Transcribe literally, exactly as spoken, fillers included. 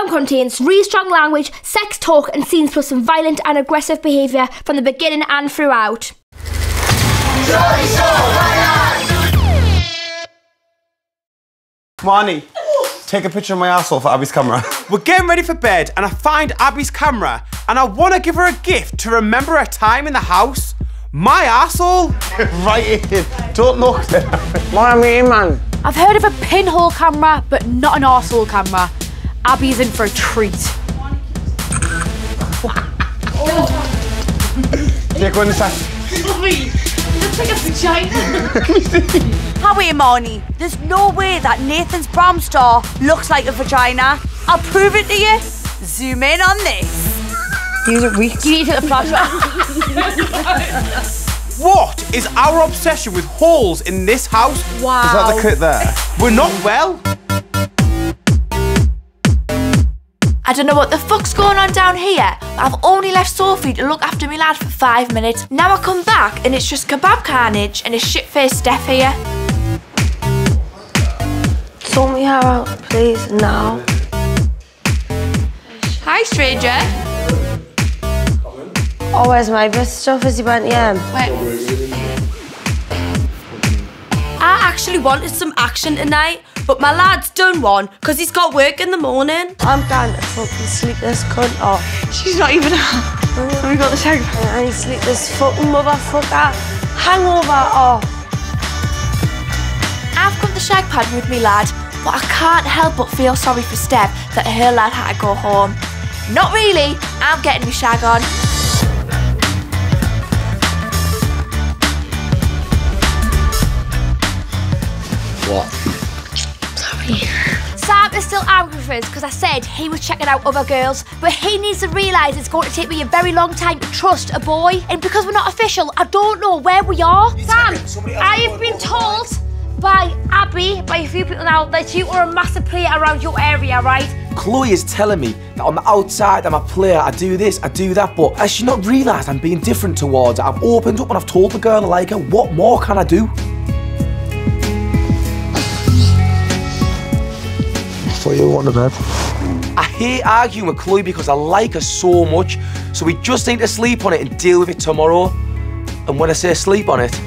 film contains really strong language, sex talk and scenes plus some violent and aggressive behaviour from the beginning and throughout. Marnie, take a picture of my asshole for Abbie's camera. We're getting ready for bed and I find Abbie's camera and I want to give her a gift to remember a time in the house. My asshole! Right in. Don't look there. What am I in, man? I've heard of a pinhole camera, but not an asshole camera. Abbie's in for a treat. Take one sec. Sorry. You look like a vagina. How are you, Marnie? There's no way that Nathan's pram star looks like a vagina. I'll prove it to you. Zoom in on this. These are weeks. You need to take the flashlight. What is our obsession with holes in this house? Wow. Is that the clip there? We're not well. I don't know what the fuck's going on down here. I've only left Sophie to look after me lad for five minutes. Now I come back and it's just kebab carnage and a shit-faced Steph here. Sort me out, please, now. Hi, stranger. Oh, where's my best stuff? Is he went, yeah. Wait. I actually wanted some action tonight, but my lad's done one because he's got work in the morning. I'm going to fucking sleep this cunt off. She's not even out. Have we got the tag? I need to sleep this fucking motherfucker hangover off. I've got the shag pad with me lad, but I can't help but feel sorry for Steph that her lad had to go home. Not really. I'm getting me shag on. What? Sorry. Sam is still angry with us because I said he was checking out other girls, but he needs to realise it's going to take me a very long time to trust a boy. And because we're not official, I don't know where we are. Sam, I have been told by Abbie, by a few people now, that you are a massive player around your area, right? Chloe is telling me that I'm outside, I'm a player, I do this, I do that, but has she not realised I'm being different towards her? I've opened up and I've told the girl I like her. What more can I do? So you want to bed. I hate arguing with Chloe because I like her so much, so we just need to sleep on it and deal with it tomorrow. And when I say sleep on it,